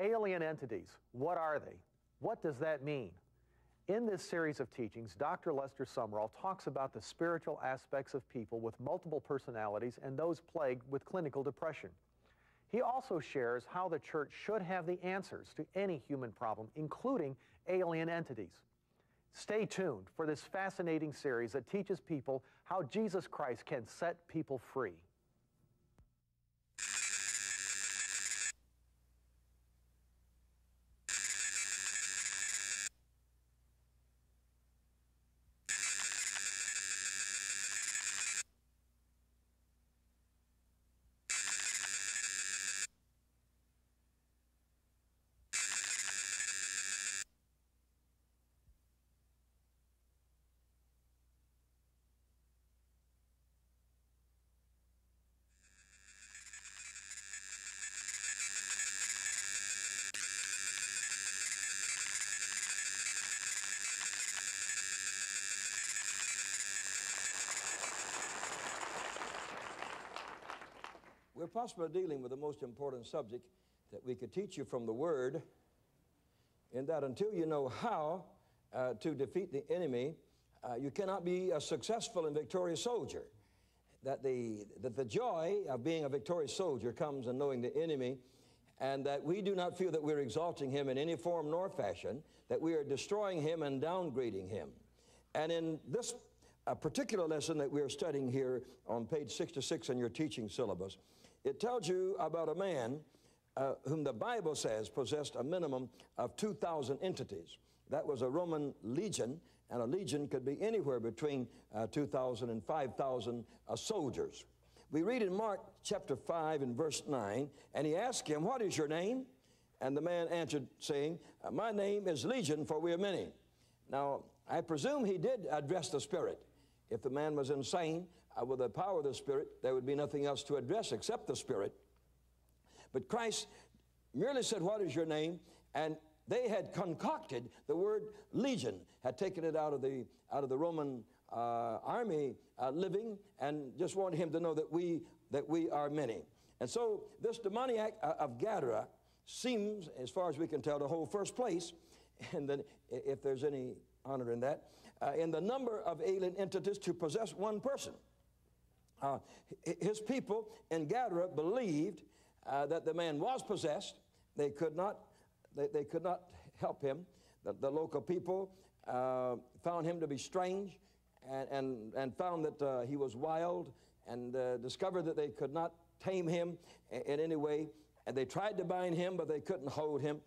Alien entities, what are they? What does that mean? In this series of teachings, Dr. Lester Sumrall talks about the spiritual aspects of people with multiple personalities and those plagued with clinical depression. He also shares how the church should have the answers to any human problem, including alien entities. Stay tuned for this fascinating series that teaches people how Jesus Christ can set people free. We're possibly dealing with the most important subject that we could teach you from the Word, in that until you know how to defeat the enemy, you cannot be a successful and victorious soldier. That the joy of being a victorious soldier comes in knowing the enemy, and that we do not feel that we're exalting him in any form nor fashion, that we are destroying him and downgrading him. And in this particular lesson that we're studying here on page 66 in your teaching syllabus, it tells you about a man whom the Bible says possessed a minimum of 2,000 entities. That was a Roman legion, and a legion could be anywhere between 2,000 and 5,000 soldiers. We read in Mark chapter 5 and verse 9, and he asked him, "What is your name?" And the man answered, saying, "My name is Legion, for we are many." Now, I presume he did address the Spirit. If the man was insane, with the power of the Spirit, there would be nothing else to address except the Spirit. But Christ merely said, "What is your name?" And they had concocted the word legion, had taken it out of the Roman army living, and just wanted him to know that we are many. And so this demoniac of Gadara seems, as far as we can tell, to hold first place. And then, if there's any honor in that, in the number of alien entities to possess one person. His people in Gadara believed that the man was possessed. They could not help him. The local people found him to be strange, and found that he was wild, and discovered that they could not tame him in any way. And they tried to bind him, but they couldn't hold him.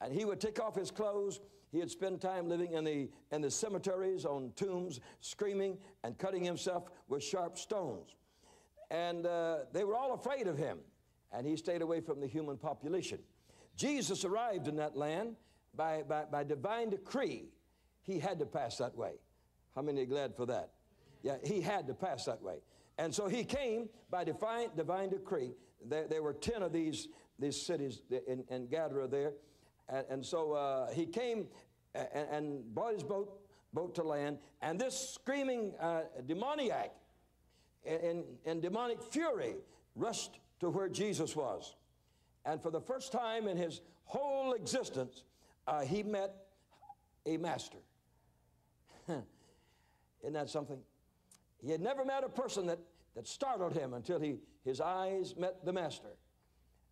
And he would take off his clothes. He would spend time living in the cemeteries, on tombs, screaming and cutting himself with sharp stones. And they were all afraid of him. And he stayed away from the human population. Jesus arrived in that land by divine decree. He had to pass that way. How many are glad for that? Yeah, he had to pass that way. And so he came by divine decree. There were 10 of these cities in Gadara there. And so he came and brought his boat to land. And this screaming demoniac in demonic fury rushed to where Jesus was. And for the first time in his whole existence, he met a master. Isn't that something? He had never met a person that startled him until his eyes met the master.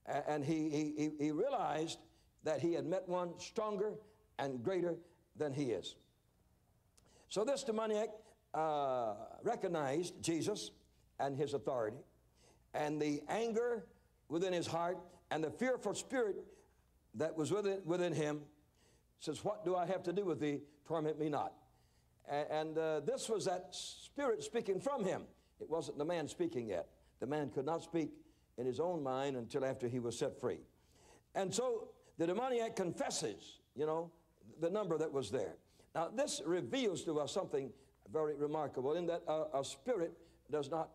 And he realized that he had met one stronger and greater than he is. So this demoniac recognized Jesus and his authority, and the anger within his heart and the fearful spirit that was within him says, "What do I have to do with thee? Torment me not." And this was that spirit speaking from him. It wasn't the man speaking yet. The man could not speak in his own mind until after he was set free. And so the demoniac confesses, you know, the number that was there. Now, this reveals to us something very remarkable, in that a spirit does not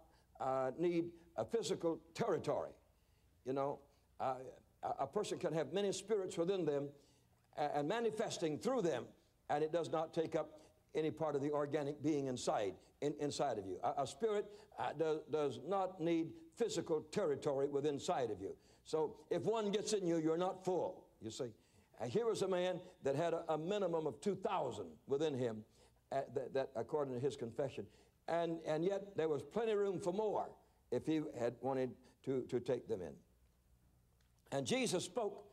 need a physical territory. You know, a person can have many spirits within them and manifesting through them, and it does not take up any part of the organic being inside of you. A spirit does not need physical territory within inside of you. So if one gets in you, you're not full. you see. Here was a man that had a minimum of 2,000 within him, that according to his confession. And yet there was plenty of room for more if he had wanted to take them in. And Jesus spoke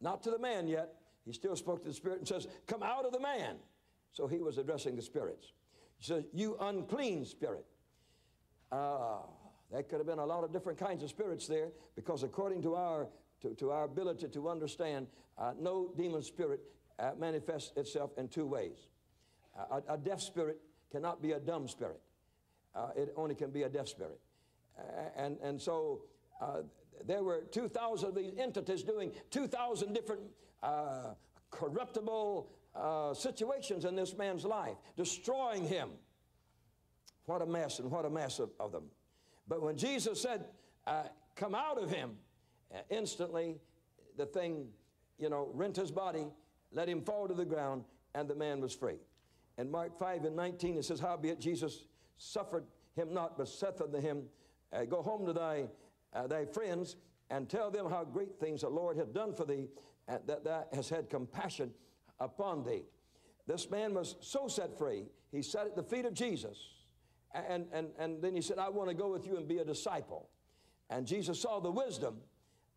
not to the man yet. He still spoke to the spirit and says, come out of the man. So he was addressing the spirits. He says, you unclean spirit. There could have been a lot of different kinds of spirits there, because according to our ability to understand, no demon spirit manifests itself in two ways. A deaf spirit cannot be a dumb spirit. It only can be a deaf spirit. And so there were 2,000 of these entities doing 2,000 different corruptible situations in this man's life, destroying him. What a mess, and what a mess of them. But when Jesus said, come out of him, instantly the thing, you know, rent his body, let him fall to the ground, and the man was free. In Mark 5:19, it says, howbeit Jesus suffered him not, but saith unto him, go home to thy friends, and tell them how great things the Lord hath done for thee, and that thou hast had compassion upon thee. This man was so set free, he sat at the feet of Jesus. And then he said, I want to go with you and be a disciple. And Jesus saw the wisdom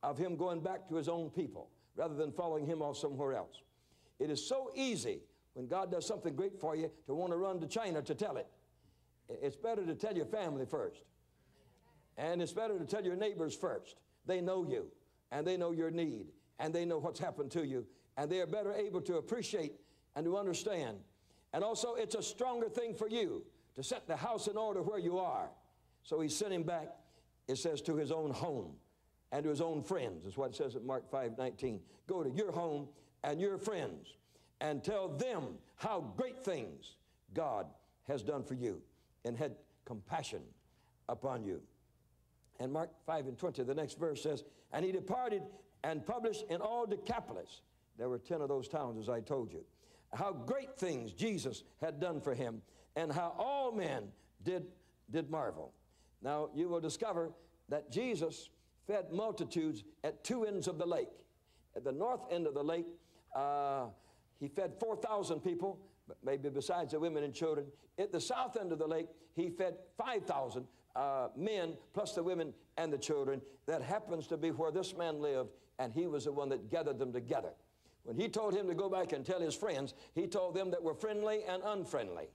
of him going back to his own people rather than following him off somewhere else. It is so easy when God does something great for you to want to run to China to tell it. It's better to tell your family first. And it's better to tell your neighbors first. They know you, and they know your need, and they know what's happened to you, and they are better able to appreciate and to understand. And also, it's a stronger thing for you to set the house in order where you are. So he sent him back, it says, to his own home and to his own friends. That's what it says in Mark 5:19. Go to your home and your friends and tell them how great things God has done for you and had compassion upon you. And Mark 5:20, the next verse says, and he departed and published in all Decapolis. There were 10 of those towns, as I told you, how great things Jesus had done for him, and how all men did marvel. Now, you will discover that Jesus fed multitudes at two ends of the lake. At the north end of the lake, he fed 4,000 people, but maybe besides the women and children. At the south end of the lake, he fed 5,000 men, plus the women and the children. That happens to be where this man lived, and he was the one that gathered them together. When he told him to go back and tell his friends, he told them that were friendly and unfriendly.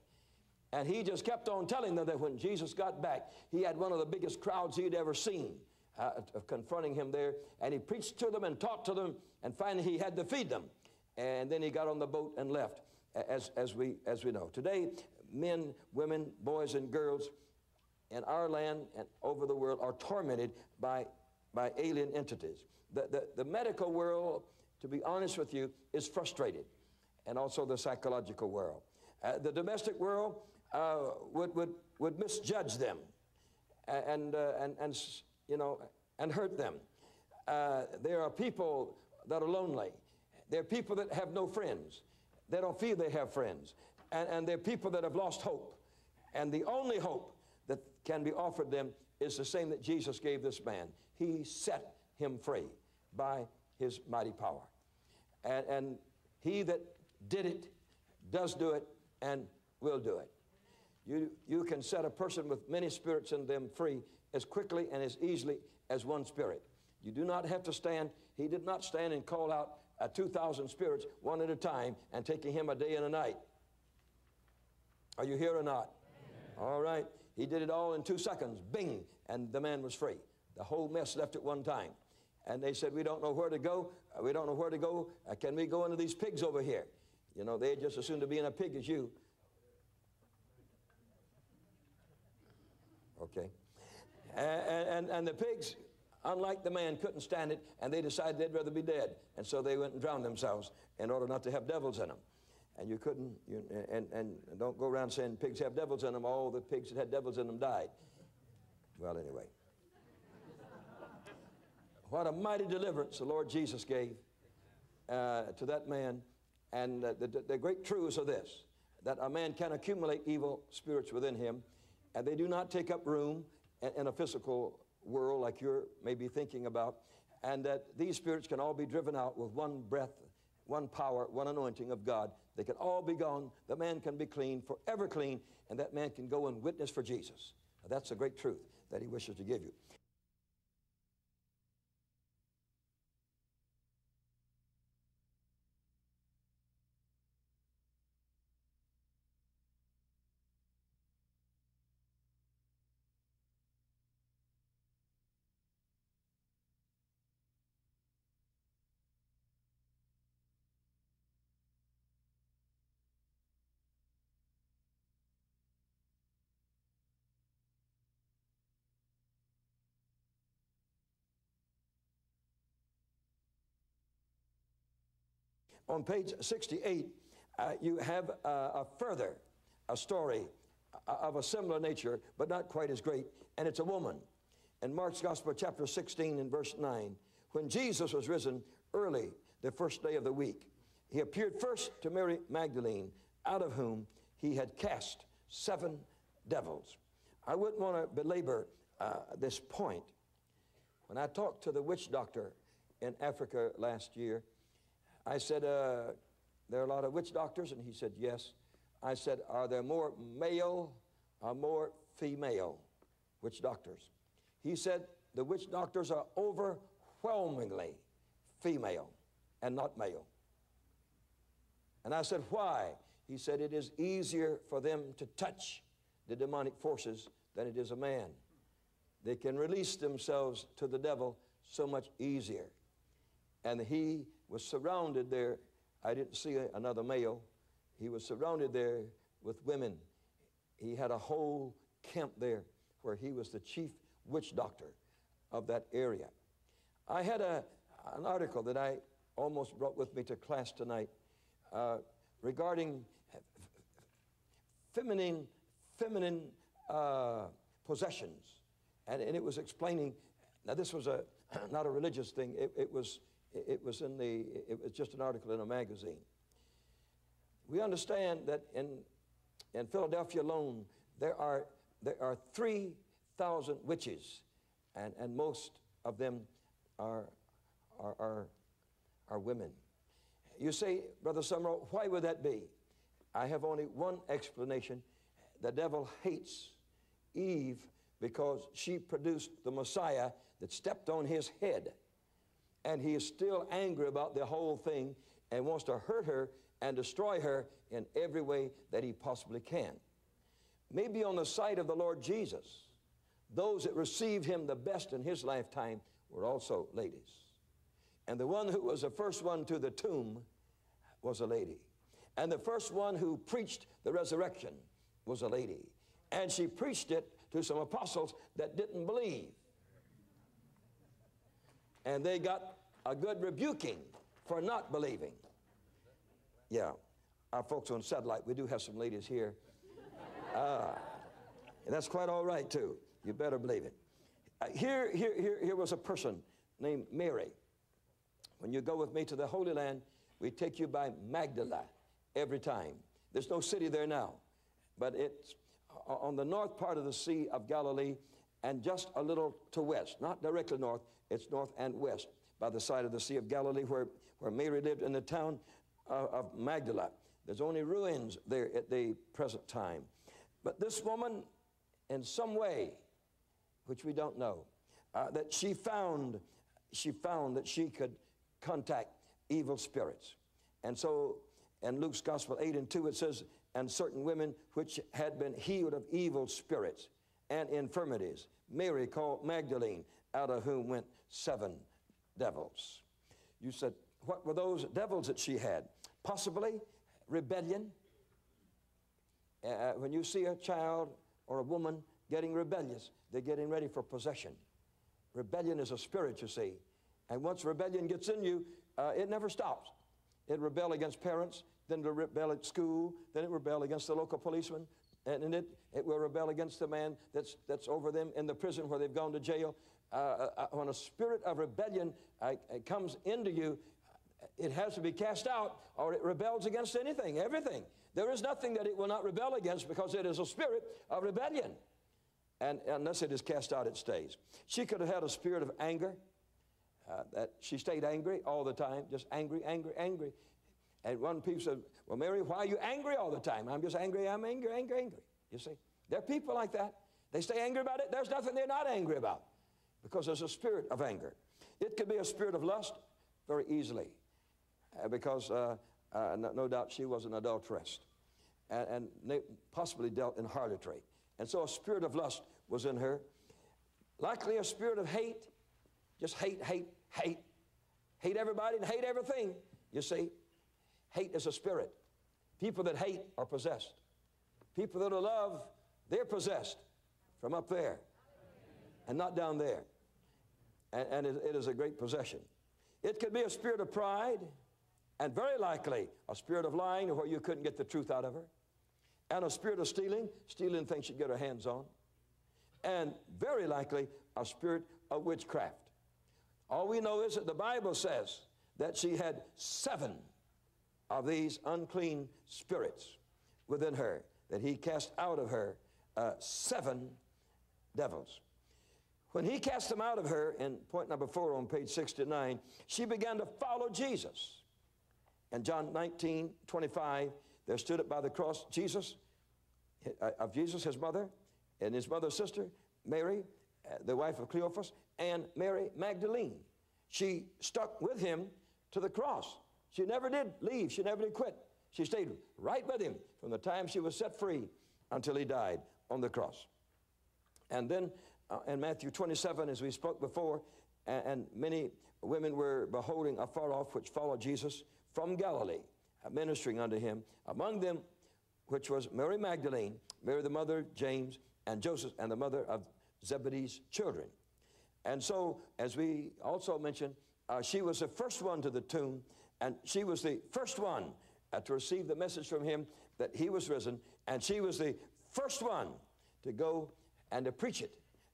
And he just kept on telling them that when Jesus got back, he had one of the biggest crowds he'd ever seen confronting him there. And he preached to them and taught to them, and finally he had to feed them. And then he got on the boat and left, as we know. Today, men, women, boys, and girls in our land and over the world are tormented by alien entities. The medical world, to be honest with you, is frustrated, and also the psychological world. The domestic world would misjudge them and hurt them. There are people that are lonely. There are people that have no friends. They don't feel they have friends. And there are people that have lost hope. And the only hope that can be offered them is the same that Jesus gave this man. He set him free by his mighty power. And he that did it does do it and will do it. You can set a person with many spirits in them free as quickly and as easily as one spirit. You do not have to stand. He did not stand and call out 2,000 spirits one at a time and taking him a day and a night. Are you here or not? Amen. All right. He did it all in 2 seconds. Bing! And the man was free. The whole mess left at one time. And they said, we don't know where to go. We don't know where to go. Can we go into these pigs over here? You know, they just as soon to be in a pig as you. Okay. And the pigs, unlike the man, couldn't stand it, and they decided they'd rather be dead. And so they went and drowned themselves in order not to have devils in them. And you couldn't, and don't go around saying pigs have devils in them. All the pigs that had devils in them died. Well, anyway. What a mighty deliverance the Lord Jesus gave to that man. And the great truths are this, that a man can accumulate evil spirits within him, and they do not take up room in a physical world like you're maybe thinking about. and that these spirits can all be driven out with one breath, one power, one anointing of God. They can all be gone. The man can be clean, forever clean, and that man can go and witness for Jesus. Now, that's a great truth that he wishes to give you. On page 68, you have a story of a similar nature, but not quite as great, and it's a woman. In Mark's Gospel, chapter 16 and verse 9, when Jesus was risen early the first day of the week, he appeared first to Mary Magdalene, out of whom he had cast 7 devils. I wouldn't want to belabor this point. When I talked to the witch doctor in Africa last year, I said, there are a lot of witch doctors? And he said, yes. I said, are there more male or more female witch doctors? He said, the witch doctors are overwhelmingly female and not male. And I said, why? He said, it is easier for them to touch the demonic forces than it is a man. They can release themselves to the devil so much easier. And he was surrounded there. I didn't see another male. He was surrounded there with women. He had a whole camp there where he was the chief witch doctor of that area. I had an article that I almost brought with me to class tonight regarding feminine possessions. And it was explaining, now this was not a religious thing, it was just an article in a magazine. We understand that in Philadelphia alone, there are 3,000 witches, and most of them are women. You say, Brother Sumrall, why would that be? I have only one explanation. The devil hates Eve because she produced the Messiah that stepped on his head. And he is still angry about the whole thing and wants to hurt her and destroy her in every way that he possibly can. Maybe on the side of the Lord Jesus, those that received him the best in his lifetime were also ladies. And the one who was the first one to the tomb was a lady. And the first one who preached the resurrection was a lady. And she preached it to some apostles that didn't believe. And they got a good rebuking for not believing. Yeah, our folks on satellite, we do have some ladies here. And that's quite all right, too. You better believe it. Here was a person named Mary. When you go with me to the Holy Land, we take you by Magdala every time. There's no city there now, but it's on the north part of the Sea of Galilee, and just a little to west, not directly north, it's north and west, by the side of the Sea of Galilee where Mary lived in the town of Magdala. There's only ruins there at the present time. But this woman, in some way, which we don't know, that she found that she could contact evil spirits. And so in Luke's Gospel 8:2, it says, and certain women which had been healed of evil spirits and infirmities, Mary called Magdalene, out of whom went 7 devils. You said, what were those devils that she had? Possibly rebellion. When you see a child or a woman getting rebellious, they're getting ready for possession. Rebellion is a spirit, you see. And once rebellion gets in you, it never stops. It rebels against parents, then it'll rebel at school, then it rebels against the local policeman, and it will rebel against the man that's over them in the prison where they've gone to jail. When a spirit of rebellion comes into you, it has to be cast out, or it rebels against anything, everything. There is nothing that it will not rebel against, because it is a spirit of rebellion. And unless it is cast out, it stays. She could have had a spirit of anger, that she stayed angry all the time, just angry, angry, angry. And one people said, well, Mary, why are you angry all the time? I'm just angry, I'm angry, angry, angry. You see, there are people like that. They stay angry about it. There's nothing they're not angry about, because there's a spirit of anger. It could be a spirit of lust very easily, because no doubt she was an adulteress, and possibly dealt in harlotry. And so a spirit of lust was in her. Likely a spirit of hate, just hate, hate, hate. Hate everybody and hate everything, you see. Hate is a spirit. People that hate are possessed. People that are love, they're possessed from up there and not down there. And it is a great possession. It could be a spirit of pride, and very likely a spirit of lying where you couldn't get the truth out of her, and a spirit of stealing, stealing things she'd get her hands on, and very likely a spirit of witchcraft. All we know is that the Bible says that she had 7 of these unclean spirits within her, that he cast out of her 7 devils. When he cast them out of her, in point number 4 on page 69, she began to follow Jesus. In John 19:25, there stood up by the cross Jesus, his mother, and his mother's sister, Mary, the wife of Cleophas, and Mary Magdalene. She stuck with him to the cross. She never did leave. She never did quit. She stayed right with him from the time she was set free until he died on the cross. And then in Matthew 27, as we spoke before, and many women were beholding afar off which followed Jesus from Galilee, ministering unto him, among them which was Mary Magdalene, Mary the mother of James, and Joseph, and the mother of Zebedee's children. And so, as we also mentioned, she was the first one to the tomb, and she was the first one to receive the message from him that he was risen, and she was the first one to go and to preach it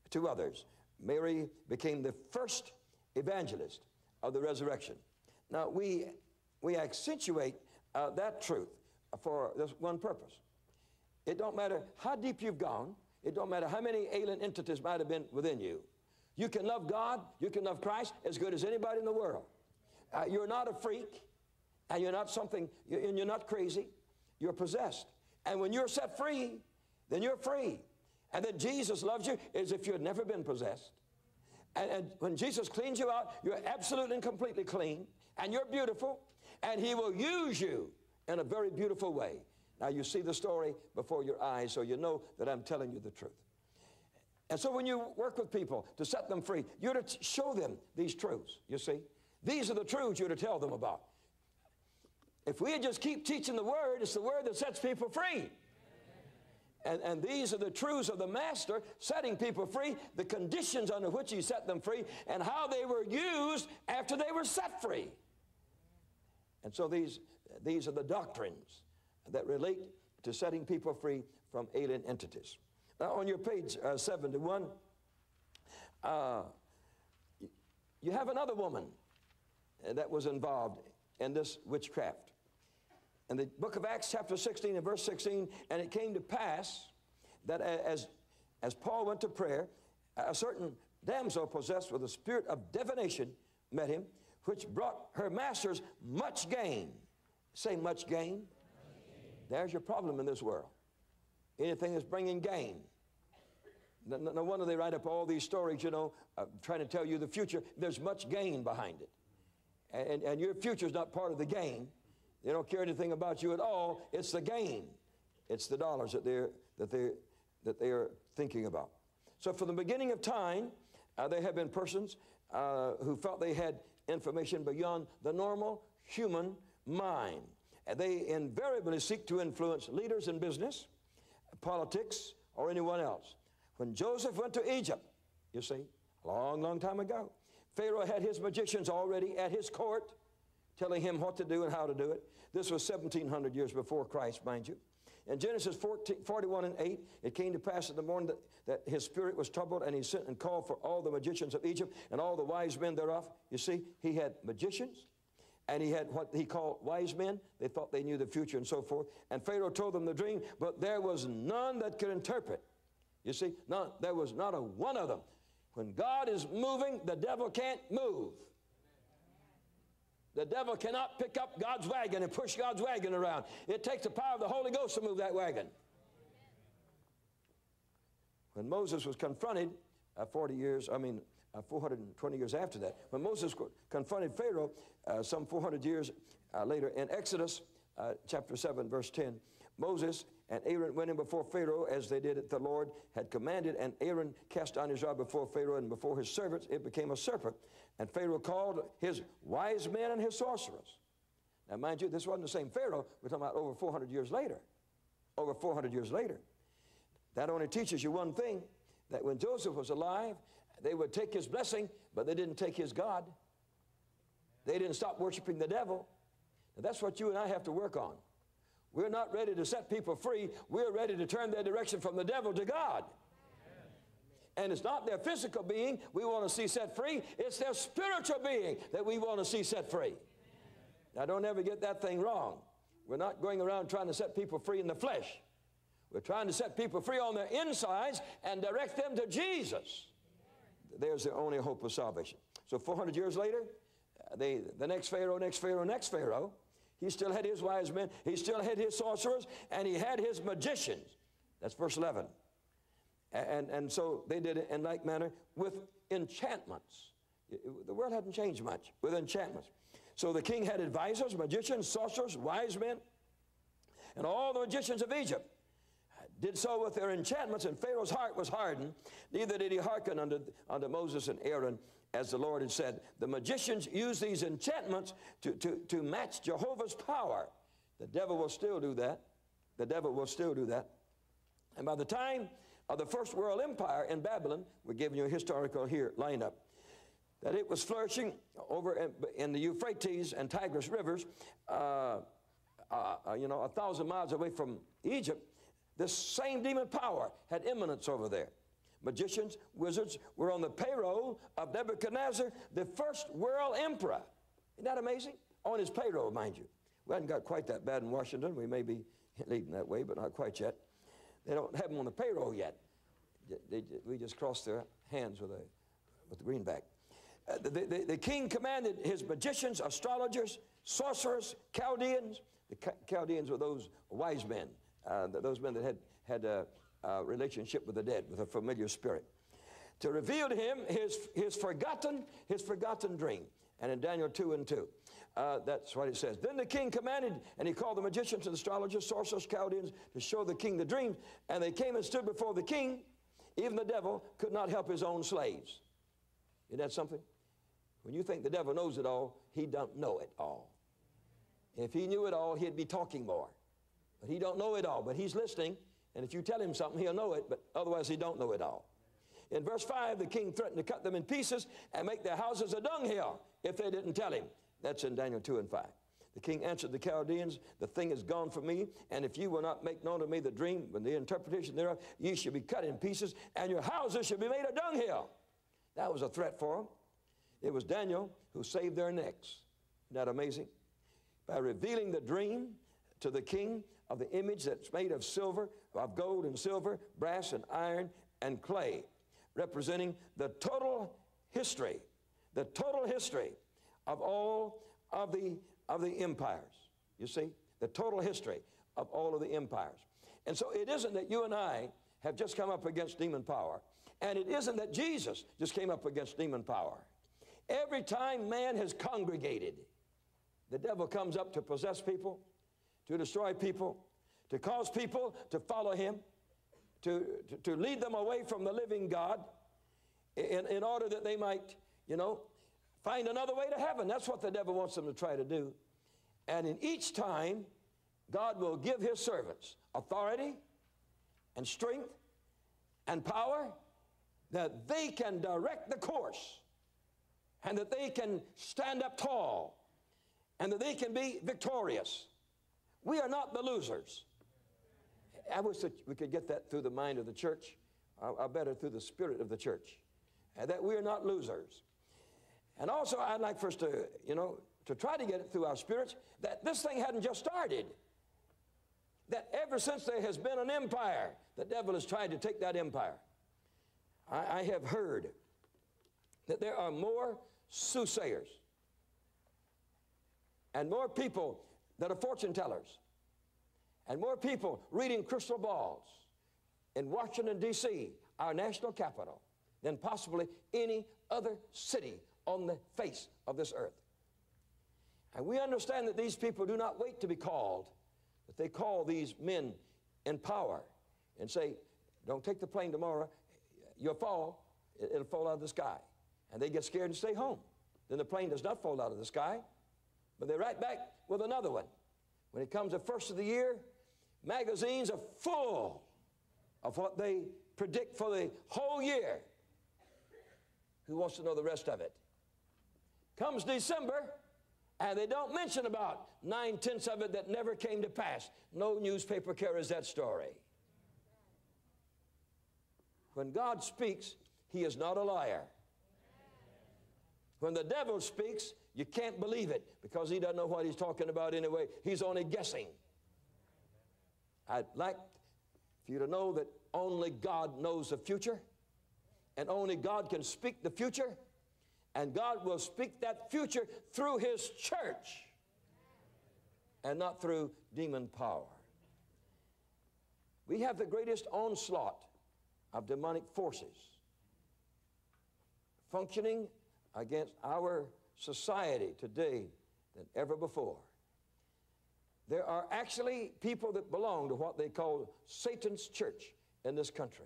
to others. Mary became the first evangelist of the resurrection. Now, we accentuate that truth for this one purpose. It don't matter how deep you've gone. It don't matter how many alien entities might have been within you. You can love God, you can love Christ as good as anybody in the world. You're not a freak, and you're not something, and you're not crazy. You're possessed. And when you're set free, then you're free. And then Jesus loves you as if you had never been possessed. And when Jesus cleans you out, you're absolutely and completely clean, and you're beautiful, and he will use you in a very beautiful way. Now, you see the story before your eyes, so you know that I'm telling you the truth. And so when you work with people to set them free, you're to show them these truths, you see. These are the truths you're to tell them about. If we just keep teaching the Word, it's the Word that sets people free. And these are the truths of the Master setting people free, the conditions under which he set them free, and how they were used after they were set free. And so these are the doctrines that relate to setting people free from alien entities. Now, on your page 71, you have another woman that was involved in this witchcraft. In the book of Acts, chapter 16 and verse 16, and it came to pass that as Paul went to prayer, a certain damsel possessed with a spirit of divination met him, which brought her masters much gain. Say, much gain. Much gain. There's your problem in this world. Anything that's bringing gain. No wonder they write up all these stories, you know, trying to tell you the future. There's much gain behind it. And your future's not part of the gain. They don't care anything about you at all. It's the gain. It's the dollars that they are thinking about. So from the beginning of time, there have been persons who felt they had information beyond the normal human mind. And they invariably seek to influence leaders in business, politics, or anyone else. When Joseph went to Egypt, you see, a long, long time ago, Pharaoh had his magicians already at his court, telling him what to do and how to do it. This was 1,700 years before Christ, mind you. In Genesis 41:8, it came to pass in the morning that his spirit was troubled, and he sent and called for all the magicians of Egypt and all the wise men thereof. You see, he had magicians, and he had what he called wise men. They thought they knew the future and so forth. And Pharaoh told them the dream, but there was none that could interpret. You see, none. There was not a one of them. When God is moving, the devil can't move. The devil cannot pick up God's wagon and push God's wagon around. It takes the power of the Holy Ghost to move that wagon. When Moses was confronted 420 years after that, when Moses confronted Pharaoh some 400 years later in Exodus chapter 7, verse 10, Moses and Aaron went in before Pharaoh as they did it the Lord had commanded, and Aaron cast down his rod before Pharaoh and before his servants. It became a serpent, and Pharaoh called his wise men and his sorcerers. Now, mind you, this wasn't the same Pharaoh. We're talking about over 400 years later. Over 400 years later. That only teaches you one thing, that when Joseph was alive, they would take his blessing, but they didn't take his God. They didn't stop worshiping the devil. Now, that's what you and I have to work on. We're not ready to set people free. We're ready to turn their direction from the devil to God. Amen. And it's not their physical being we want to see set free. It's their spiritual being that we want to see set free. Amen. Now, don't ever get that thing wrong. We're not going around trying to set people free in the flesh. We're trying to set people free on their insides and direct them to Jesus. There's the only hope of salvation. So 400 years later, the next Pharaoh, he still had his wise men, he still had his sorcerers, and he had his magicians. That's verse 11. And so they did it in like manner with enchantments. The world hadn't changed much, with enchantments. So the king had advisors, magicians, sorcerers, wise men, and all the magicians of Egypt did so with their enchantments, and Pharaoh's heart was hardened. Neither did he hearken unto Moses and Aaron, as the Lord had said. The magicians used these enchantments to match Jehovah's power. The devil will still do that. The devil will still do that. And by the time of the First World Empire in Babylon, we're giving you a historical here lineup, that it was flourishing over in the Euphrates and Tigris rivers, 1,000 miles away from Egypt. This same demon power had eminence over there. Magicians, wizards were on the payroll of Nebuchadnezzar, the first world emperor. Isn't that amazing? On his payroll, mind you. We haven't got quite that bad in Washington. We may be leading that way, but not quite yet. They don't have them on the payroll yet. We just cross their hands with the greenback. The king commanded his magicians, astrologers, sorcerers, Chaldeans. The Chaldeans were those wise men. Those men that had a relationship with the dead, with a familiar spirit, to reveal to him his forgotten dream. And in Daniel 2:2, that's what it says. Then the king commanded, and he called the magicians and astrologers, sorcerers, Chaldeans, to show the king the dream. And they came and stood before the king. Even the devil could not help his own slaves. Isn't that something? When you think the devil knows it all, he don't know it all. If he knew it all, he'd be talking more. But he don't know it all, but he's listening, and if you tell him something, he'll know it, but otherwise he don't know it all. In verse 5, the king threatened to cut them in pieces and make their houses a dunghill if they didn't tell him. That's in Daniel 2:5. The king answered the Chaldeans, "The thing is gone from me, and if you will not make known to me the dream and the interpretation thereof, ye shall be cut in pieces, and your houses shall be made a dunghill." That was a threat for them. It was Daniel who saved their necks. Isn't that amazing? By revealing the dream to the king of the image that's made of silver, of gold and silver, brass and iron and clay, representing the total history of all of the empires. You see, the total history of all of the empires. And so it isn't that you and I have just come up against demon power, and it isn't that Jesus just came up against demon power. Every time man has congregated, the devil comes up to possess people, to destroy people, to cause people to follow him, to lead them away from the living God in order that they might, find another way to heaven. That's what the devil wants them to try to do. And in each time, God will give his servants authority and strength and power that they can direct the course and that they can stand up tall and that they can be victorious. We are not the losers. I wish that we could get that through the mind of the church, or better, through the spirit of the church, that we are not losers. And also, I'd like for us to, to try to get it through our spirits that this thing hadn't just started, that ever since there has been an empire, the devil has tried to take that empire. I have heard that there are more soothsayers and more people that are fortune tellers, and more people reading crystal balls in Washington, D.C., our national capital, than possibly any other city on the face of this earth. And we understand that these people do not wait to be called, but they call these men in power and say, don't take the plane tomorrow, you'll fall, it'll fall out of the sky. And they get scared and stay home. Then the plane does not fall out of the sky, but they're right back with another one. When it comes to first of the year, magazines are full of what they predict for the whole year. Who wants to know the rest of it? Comes December, and they don't mention about 9/10 of it that never came to pass. No newspaper carries that story. When God speaks, he is not a liar. When the devil speaks, you can't believe it because he doesn't know what he's talking about anyway. He's only guessing. I'd like for you to know that only God knows the future, and only God can speak the future, and God will speak that future through his church and not through demon power. We have the greatest onslaught of demonic forces functioning against our society today than ever before. There are actually people that belong to what they call Satan's church in this country.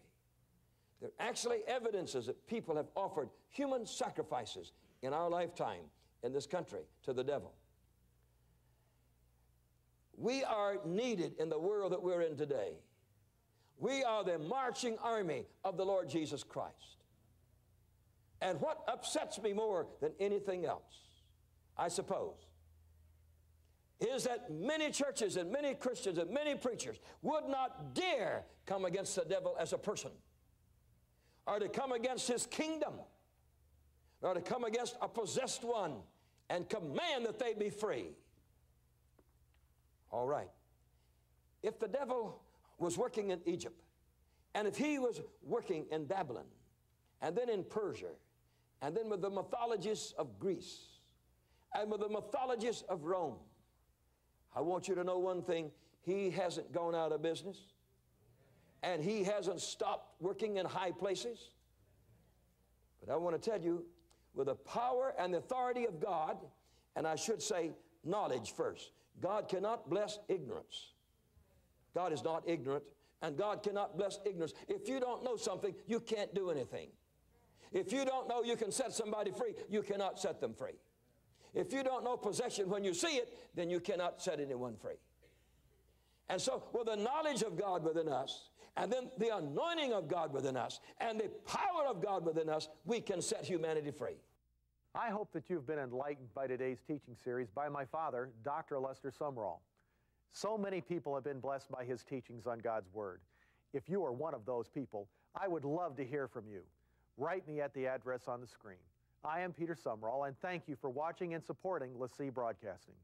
There are actually evidences that people have offered human sacrifices in our lifetime in this country to the devil. We are needed in the world that we're in today. We are the marching army of the Lord Jesus Christ. And what upsets me more than anything else, I suppose, is that many churches and many Christians and many preachers would not dare come against the devil as a person, or to come against his kingdom, or to come against a possessed one and command that they be free. All right. If the devil was working in Egypt, and if he was working in Babylon, and then in Persia, and then with the mythologists of Greece, and with the mythologists of Rome, I want you to know one thing. He hasn't gone out of business, and he hasn't stopped working in high places. But I want to tell you, with the power and the authority of God, and I should say knowledge first, God cannot bless ignorance. God is not ignorant, and God cannot bless ignorance. If you don't know something, you can't do anything. If you don't know you can set somebody free, you cannot set them free. If you don't know possession when you see it, then you cannot set anyone free. And so with the knowledge of God within us, and then the anointing of God within us, and the power of God within us, we can set humanity free. I hope that you've been enlightened by today's teaching series by my father, Dr. Lester Sumrall. So many people have been blessed by his teachings on God's Word. If you are one of those people, I would love to hear from you. Write me at the address on the screen. I am Peter Sumrall, and thank you for watching and supporting LeSEA Broadcasting.